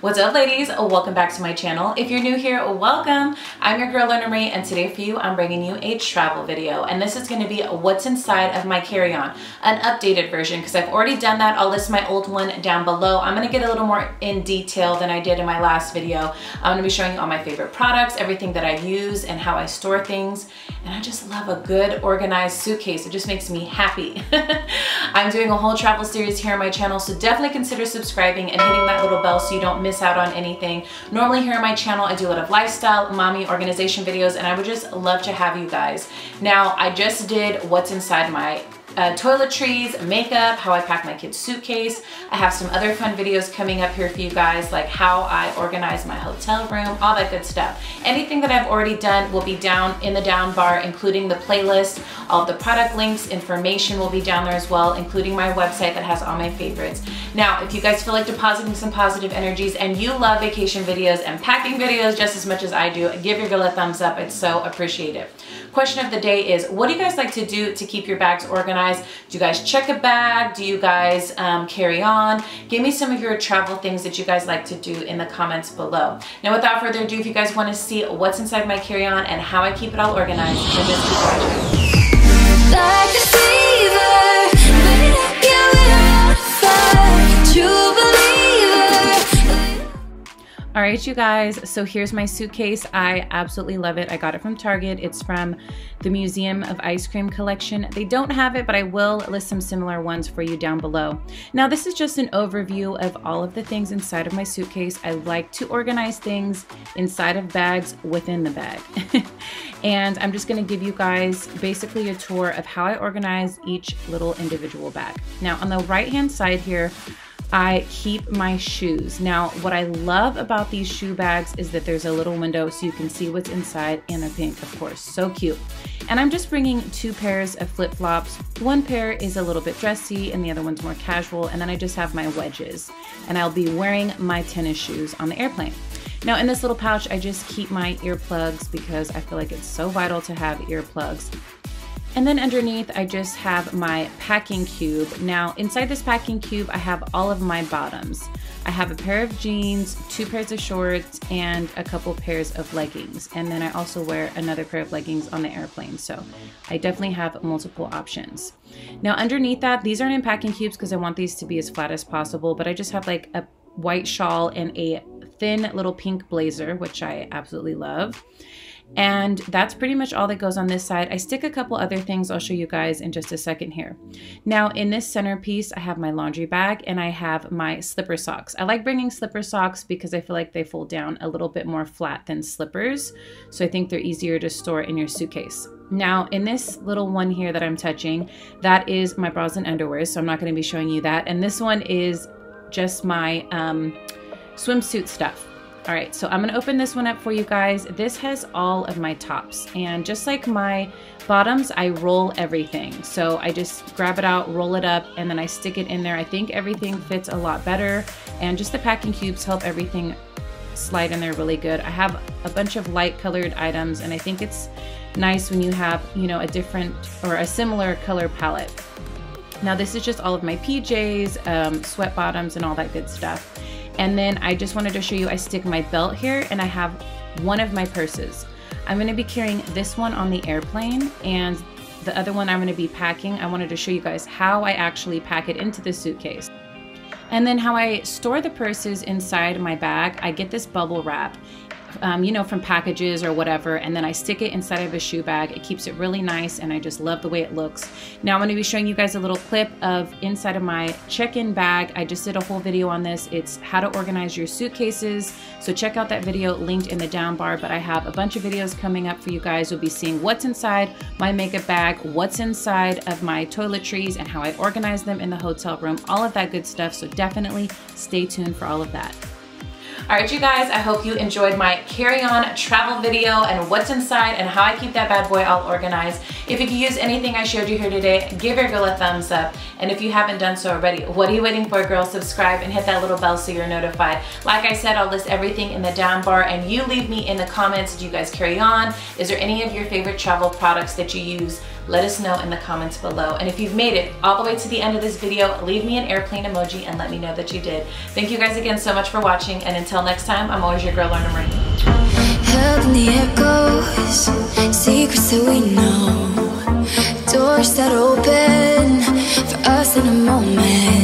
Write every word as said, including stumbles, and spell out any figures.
What's up, ladies? Welcome back to my channel. If you're new here, welcome. I'm your girl Lorna Marie, and today for you I'm bringing you a travel video, and this is going to be what's inside of my carry-on, an updated version, because I've already done that. I'll list my old one down below. I'm going to get a little more in detail than I did in my last video. I'm going to be showing you all my favorite products, everything that I use, and how I store things. And I just love a good organized suitcase. It just makes me happy. I'm doing a whole travel series here on my channel, so definitely consider subscribing and hitting that little bell so you don't miss out on anything. Normally here on my channel, I do a lot of lifestyle, mommy, organization videos, and I would just love to have you guys. Now, I just did what's inside my Uh, toiletries, makeup, how I pack my kids' suitcase. I have some other fun videos coming up here for you guys, like how I organize my hotel room, all that good stuff. Anything that I've already done will be down in the down bar, including the playlist. All the product links, information will be down there as well, including my website that has all my favorites. Now, if you guys feel like depositing some positive energies and you love vacation videos and packing videos just as much as I do, give your girl a thumbs up. It's so appreciative. Question of the day is, what do you guys like to do to keep your bags organized? Do you guys check a bag? Do you guys um, carry on? Give me some of your travel things that you guys like to do in the comments below. Now, without further ado, if you guys want to see what's inside my carry-on and how I keep it all organized, then just keep watching. Like a fever, made up your little fire, true believer. All right, you guys, so here's my suitcase. I absolutely love it. I got it from Target. It's from the Museum of Ice Cream collection. They don't have it, but I will list some similar ones for you down below. Now, this is just an overview of all of the things inside of my suitcase. I like to organize things inside of bags within the bag. And I'm just gonna give you guys basically a tour of how I organize each little individual bag. Now, on the right-hand side here, I keep my shoes. Now, what I love about these shoe bags is that there's a little window so you can see what's inside, and they're pink, of course, so cute. And I'm just bringing two pairs of flip-flops. One pair is a little bit dressy and the other one's more casual, and then I just have my wedges, and I'll be wearing my tennis shoes on the airplane. Now, in this little pouch, I just keep my earplugs because I feel like it's so vital to have earplugs. And then underneath, I just have my packing cube. Now, inside this packing cube, I have all of my bottoms. I have a pair of jeans, two pairs of shorts, and a couple pairs of leggings. And then I also wear another pair of leggings on the airplane. So I definitely have multiple options. Now, underneath that, these aren't in packing cubes because I want these to be as flat as possible, but I just have like a white shawl and a thin little pink blazer, which I absolutely love. And that's pretty much all that goes on this side. I stick a couple other things I'll show you guys in just a second here. Now, in this centerpiece, I have my laundry bag and I have my slipper socks. I like bringing slipper socks because I feel like they fold down a little bit more flat than slippers. So I think they're easier to store in your suitcase. Now, in this little one here that I'm touching, that is my bras and underwear. So I'm not going to be showing you that. And this one is just my um, swimsuit stuff. All right, so I'm gonna open this one up for you guys. This has all of my tops, and just like my bottoms, I roll everything. So I just grab it out, roll it up, and then I stick it in there. I think everything fits a lot better, and just the packing cubes help everything slide in there really good. I have a bunch of light colored items, and I think it's nice when you have, you know, a different or a similar color palette. Now, this is just all of my P Js, um, sweat bottoms, and all that good stuff. And then I just wanted to show you, I stick my belt here and I have one of my purses. I'm gonna be carrying this one on the airplane and the other one I'm gonna be packing. I wanted to show you guys how I actually pack it into the suitcase. And then how I store the purses inside my bag. I get this bubble wrap, um, you know, from packages or whatever, and then I stick it inside of a shoe bag. It keeps it really nice and I just love the way it looks. Now I'm gonna be showing you guys a little clip of inside of my check-in bag. I just did a whole video on this. It's how to organize your suitcases. So check out that video linked in the down bar, but I have a bunch of videos coming up for you guys. You'll be seeing what's inside my makeup bag, what's inside of my toiletries, and how I organize them in the hotel room, all of that good stuff. So definitely stay tuned for all of that. All right, you guys, I hope you enjoyed my carry-on travel video and what's inside and how I keep that bad boy all organized. If you could use anything I showed you here today, give your girl a thumbs up. And if you haven't done so already, what are you waiting for, girl? Subscribe and hit that little bell so you're notified. Like I said, I'll list everything in the down bar, and you leave me in the comments. Do you guys carry on? Is there any of your favorite travel products that you use? Let us know in the comments below. And if you've made it all the way to the end of this video, leave me an airplane emoji and let me know that you did. Thank you guys again so much for watching, and until next time, I'm always your girl, Lorna Marie. Held in the echoes, secrets that we know, doors that open for us in a moment.